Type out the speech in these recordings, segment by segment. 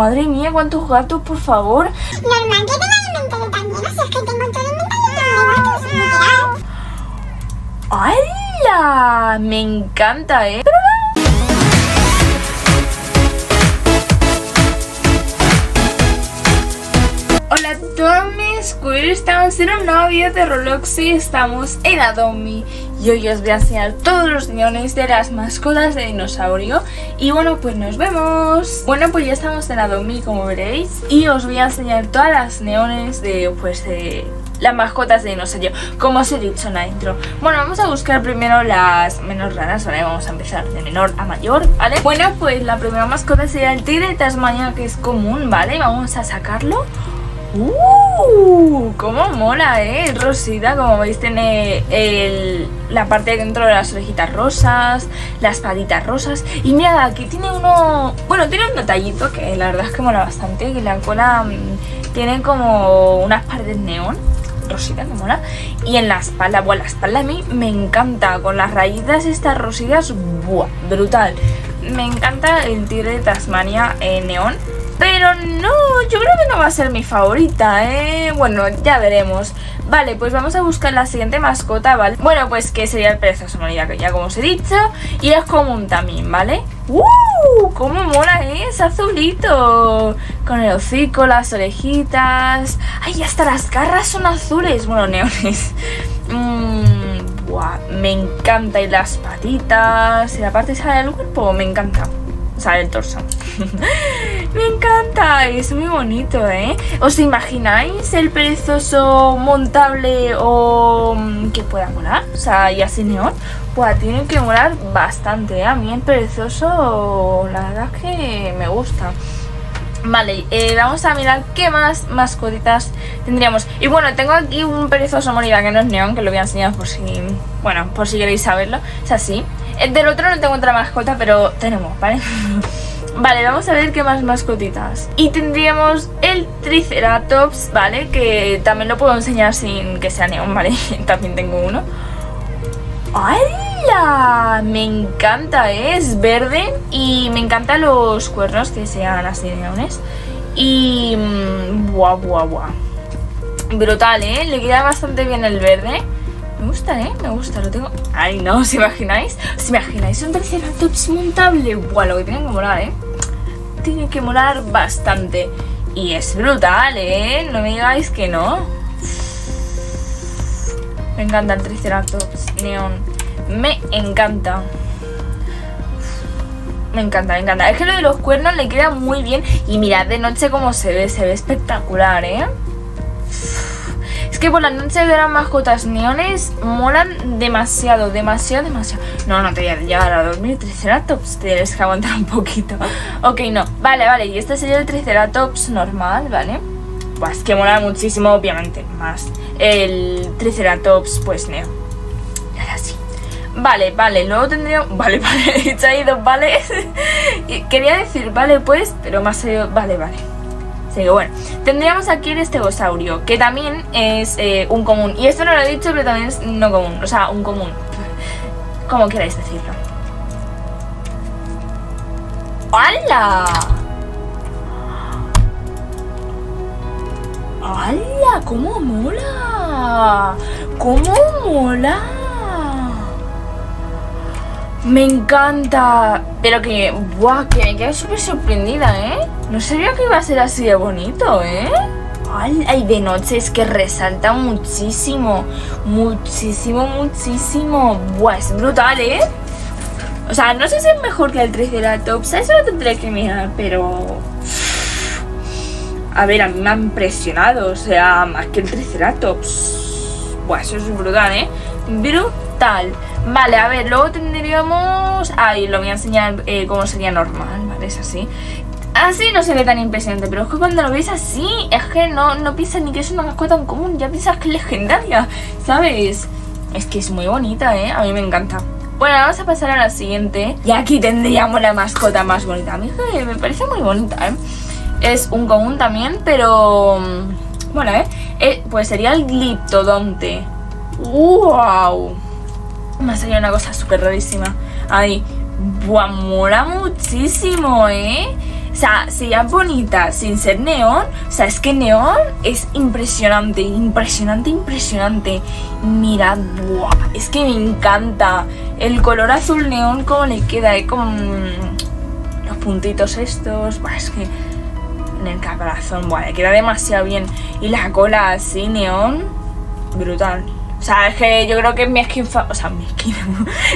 Madre mía, cuántos gatos, por favor. Normal que tenga el inventario tan lleno, si es que tengo todo el inventario de gatos. ¡Hala! Me encanta, ¿eh? Hola a todos mis queers, estamos en un nuevo video de Roblox y estamos en Adopt Me. Y hoy os voy a enseñar todos los guiones de las mascotas de dinosaurio. Y bueno, pues nos vemos. Bueno, pues ya estamos en Adopt Me, como veréis. Y os voy a enseñar todas las neones de, pues, de las mascotas de dinosaurio, como os he dicho en la intro. Bueno, vamos a buscar primero las menos raras, ¿vale? Vamos a empezar de menor a mayor, ¿vale? Bueno, pues la primera mascota sería el tigre de Tasmania, que es común, ¿vale? Vamos a sacarlo. Cómo mola, rosita, como veis tiene la parte de dentro de las orejitas rosas, las patitas rosas. Y mirad, aquí tiene uno, bueno, tiene un detallito que la verdad es que mola bastante, que la cola tiene como unas partes neón, rosita, que mola. Y en la espalda, bueno, la espalda a mí me encanta, con las rayitas estas rositas, buah, brutal. Me encanta el tigre de Tasmania neón. Pero no, yo creo que no va a ser mi favorita, Bueno, ya veremos. Vale, pues vamos a buscar la siguiente mascota, ¿vale? Bueno, pues que sería el perezoso, que ya como os he dicho. Y es común también, ¿vale? ¡Cómo mola, es azulito! Con el hocico, las orejitas. ¡Ay, hasta las garras son azules! Bueno, neones. Buah, me encanta. Y las patitas, y la parte sale del cuerpo, me encanta. Sale el torso. Me encanta, es muy bonito, ¿Os imagináis el perezoso montable o que pueda molar? O sea, y así neón. Pues tiene que molar bastante, A mí el perezoso, la verdad es que me gusta. Vale, vamos a mirar qué más mascotitas tendríamos. Y bueno, tengo aquí un perezoso morida que no es neón, que lo voy a enseñar por si... Bueno, por si queréis saberlo. Es así. Del otro no tengo otra mascota, pero tenemos, ¿vale? Vale, vamos a ver qué más mascotitas. Y tendríamos el Triceratops, ¿vale? Que también lo puedo enseñar sin que sea neón, ¿vale? También tengo uno. ¡Hala! Me encanta, es verde. Y me encantan los cuernos que sean así de neones. Y... ¡buah, buah, buah! Brutal, Le queda bastante bien el verde. Me gusta, me gusta, lo tengo... Ay, no, ¿os imagináis? ¿Os imagináis un Triceratops montable? Buah, lo que tiene que molar, Tiene que molar bastante. Y es brutal, No me digáis que no. Me encanta el Triceratops neón. Me encanta. Me encanta, me encanta. Es que lo de los cuernos le queda muy bien. Y mirad de noche cómo se ve espectacular, Es que por las noches ver a mascotas neones molan demasiado, demasiado, demasiado. No, no te voy a llegar a dormir, Triceratops, tienes que aguantar un poquito. Ok, no, vale, vale, y este sería el Triceratops normal, ¿vale? Pues que mola muchísimo, obviamente, más el Triceratops, pues neo. Ahora sí. Vale, vale, luego tendríamos... Vale, vale, he dicho ahí dos vales. Quería decir vale pues, pero más serio, vale, vale. Así que bueno, tendríamos aquí el Stegosaurio, que también es un común. Y esto no lo he dicho, pero también es no común. O sea, un común. Como queráis decirlo. ¡Hala! ¡Hala! ¡Cómo mola! ¡Cómo mola! Me encanta. Pero que, buah, que me quedé súper sorprendida, No sabía que iba a ser así de bonito, Ay, de noche es que resalta muchísimo. Muchísimo, muchísimo. Buah, es brutal, O sea, no sé si es mejor que el Triceratops. Eso lo tendré que mirar, pero... A ver, a mí me ha impresionado. O sea, más que el Triceratops. Buah, eso es brutal, Brutal. Vale, a ver, luego tendríamos... Ahí lo voy a enseñar cómo sería normal, ¿vale? Es así. Así no se ve tan impresionante, pero es que cuando lo veis así, es que no piensas ni que es una mascota en común, ya piensas que es legendaria, ¿sabes? Es que es muy bonita, A mí me encanta. Bueno, vamos a pasar a la siguiente. Y aquí tendríamos la mascota más bonita. A mí me parece muy bonita, Es un común también, pero... Bueno, pues sería el Glyptodonte. ¡Wow! Me ha salido una cosa súper rarísima. Ahí. ¡Buah! Mola muchísimo, O sea, sería bonita sin ser neón. O sea, es que neón es impresionante, impresionante, impresionante. Mirad, buah, es que me encanta el color azul neón, como le queda, con los puntitos estos. Buah, es que en el caparazón, buah, le queda demasiado bien. Y la cola así neón, brutal. O sea, es que yo creo que es mi skin,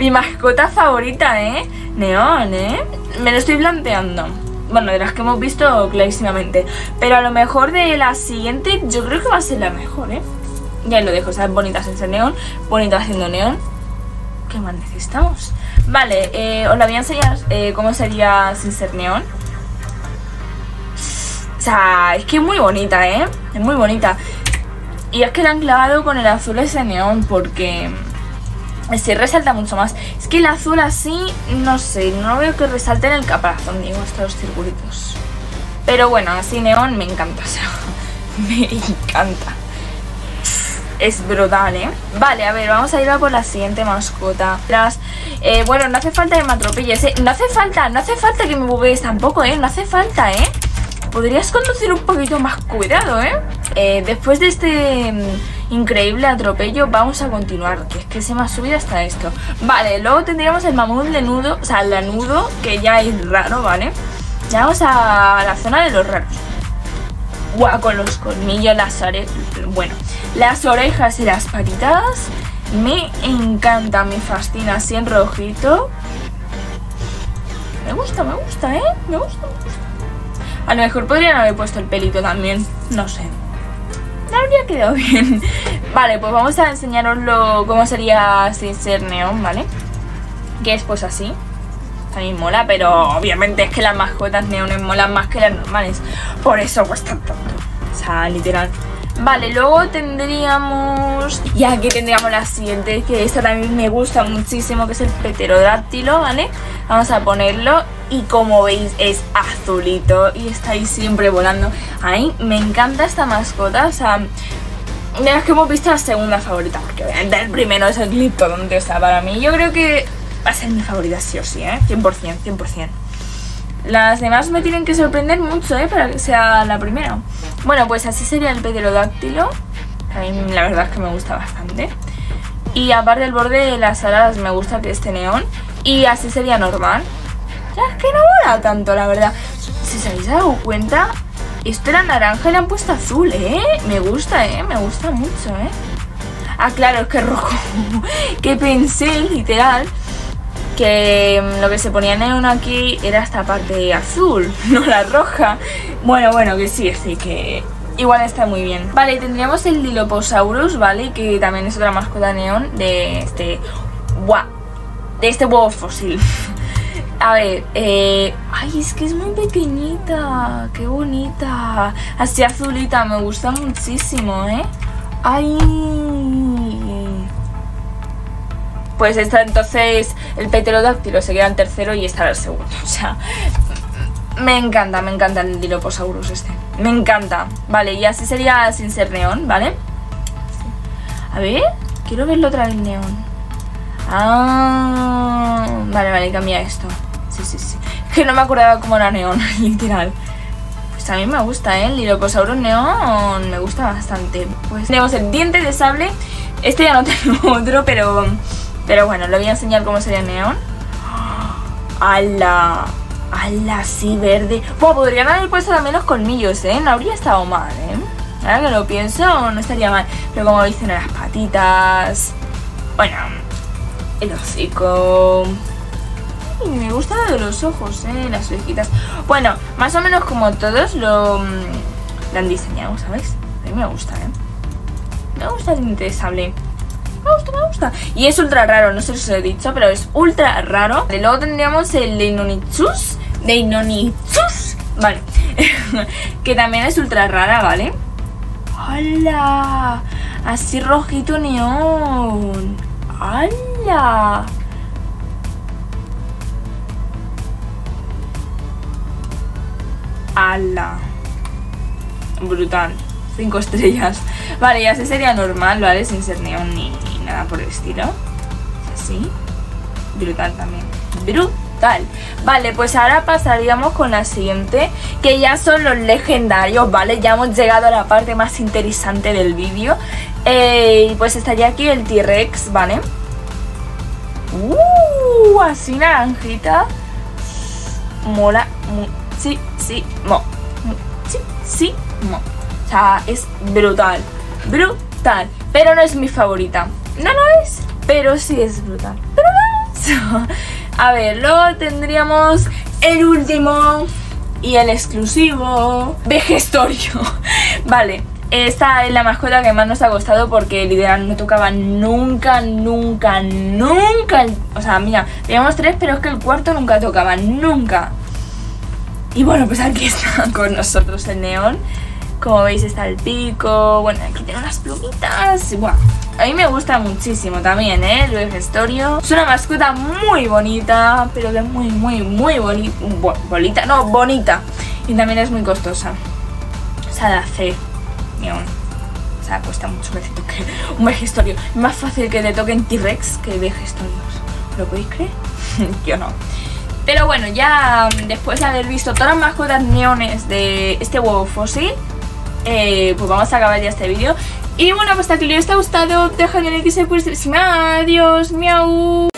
mi mascota favorita, ¿eh? Neón, ¿eh? Me lo estoy planteando. Bueno, de las que hemos visto clarísimamente. Pero a lo mejor de la siguiente yo creo que va a ser la mejor, ¿eh? Ya ahí lo dejo, o sea, bonita sin ser neón, bonita haciendo neón. ¿Qué más necesitamos? Vale, os la voy a enseñar cómo sería sin ser neón. O sea, es que es muy bonita, ¿eh? Es muy bonita. Y es que la han clavado con el azul ese neón porque se resalta mucho más. Es que el azul así, no sé, no veo que resalte en el caparazón, digo, hasta los circulitos. Pero bueno, así neón me encanta, o sea, me encanta. Es brutal, ¿eh? Vale, a ver, vamos a ir a por la siguiente mascota. Bueno, no hace falta que me atropelles, ¿eh? No hace falta que me buguees tampoco, ¿eh? No hace falta, ¿eh? Podrías conducir un poquito más cuidado, ¿eh? Después de este increíble atropello vamos a continuar, que es que se me ha subido hasta esto. Vale, luego tendríamos el mamut lanudo, o sea, lanudo, que ya es raro, ¿vale? Ya vamos a la zona de los raros. Guau, con los colmillos, las orejas, bueno, las orejas y las patitas. Me encanta, me fascina, así en rojito. Me gusta, ¿eh? Me gusta, me gusta. A lo mejor podrían haber puesto el pelito también, no sé. No habría quedado bien. Vale, pues vamos a enseñaroslo cómo sería sin ser neón, ¿vale? Que es pues así. También mola, pero obviamente es que las mascotas neones molan más que las normales. Por eso cuesta tanto. O sea, literal. Vale, luego tendríamos... Y aquí tendríamos la siguiente, que esta también me gusta muchísimo, que es el pterodáctilo, ¿vale? Vamos a ponerlo. Y como veis es azulito y está ahí siempre volando. A mí me encanta esta mascota, o sea, de las que hemos visto la segunda favorita, porque obviamente el primero es el Glyptodon, o sea, para mí yo creo que va a ser mi favorita sí o sí, ¿eh? 100%, 100%. Las demás me tienen que sorprender mucho, ¿eh? Para que sea la primera. Bueno, pues así sería el pterodáctilo. A mí la verdad es que me gusta bastante. Y aparte del borde de las alas me gusta que esté neón. Y así sería normal. Ya es que no mola tanto, la verdad. Si os habéis dado cuenta, esto era naranja y le han puesto azul, ¿eh? Me gusta, ¿eh? Me gusta mucho, ¿eh? Ah, claro, es que es rojo. Que pensé, literal, que lo que se ponía neón aquí era esta parte azul, no la roja. Bueno, que sí, así que... Igual está muy bien. Vale, tendríamos el Dilophosaurus, ¿vale? Que también es otra mascota neón de este... ¡Guau! De este huevo fósil. A ver, ay, es que es muy pequeñita, qué bonita, así azulita, me gusta muchísimo, ¿eh? Ay, pues esta entonces, el pterodáctilo se queda en tercero y esta en el segundo, o sea, me encanta el Dilophosaurus este, me encanta, vale, y así sería sin ser neón, ¿vale? A ver, quiero verlo otra vez neón. Ah, vale, cambia esto. Sí. Es que no me acordaba cómo era neón, literal. Pues a mí me gusta, ¿eh? El Dilophosaurus neón me gusta bastante. Pues tenemos el diente de sable. Este ya no tengo otro, pero bueno, lo voy a enseñar cómo sería neón. ¡Hala! ¡Hala! Sí, verde. Bueno, podrían haber puesto también los colmillos, ¿eh? No habría estado mal, ¿eh? Ahora que lo pienso, no estaría mal. Pero como dicen, las patitas... Bueno, el hocico... Me gusta lo de los ojos, las orejitas. Bueno, más o menos como todos lo han diseñado, ¿sabes? A mí me gusta, Me gusta, es interesable. Me gusta. Y es ultra raro, no sé si os lo he dicho, pero es ultra raro. Y luego tendríamos el Deinonychus. Vale. Que también es ultra rara, ¿vale? ¡Hola! Así rojito neón. ¡Hala! ¡Hala! Brutal. 5 estrellas. Vale, ya se sería normal, ¿vale? Sin ser neón ni nada por el estilo. Así. Brutal también. Brutal. brutal. Vale, pues ahora pasaríamos con la siguiente, que ya son los legendarios, ¿vale? Ya hemos llegado a la parte más interesante del vídeo. Pues estaría aquí el T-Rex, ¿vale? Así naranjita. Mola. O sea, es brutal. Brutal. Pero no es mi favorita. No lo es, pero sí es brutal. Pero no es. A ver, luego tendríamos el último y el exclusivo, Vegestorium. Vale, esta es la mascota que más nos ha costado porque literal no tocaba nunca. O sea, mira, teníamos tres, pero es que el cuarto nunca tocaba, nunca. Y bueno, pues aquí está con nosotros el neón. Como veis está el pico, bueno, aquí tiene unas plumitas. Buah. A mí me gusta muchísimo también, el Vegestorio. Es una mascota muy bonita, pero que es muy bonita. No, bonita. Y también es muy costosa. O sea, de hacer. O sea, cuesta mucho que te toque un Vegestorio. Es más fácil que te toquen T-Rex que Vegestorios. ¿Lo podéis creer? Yo no. Pero bueno, ya después de haber visto todas las mascotas neones de este huevo fósil, pues vamos a acabar ya este vídeo. Y bueno, pues hasta que les haya gustado, dejadme un like y se puede decir, adiós, miau.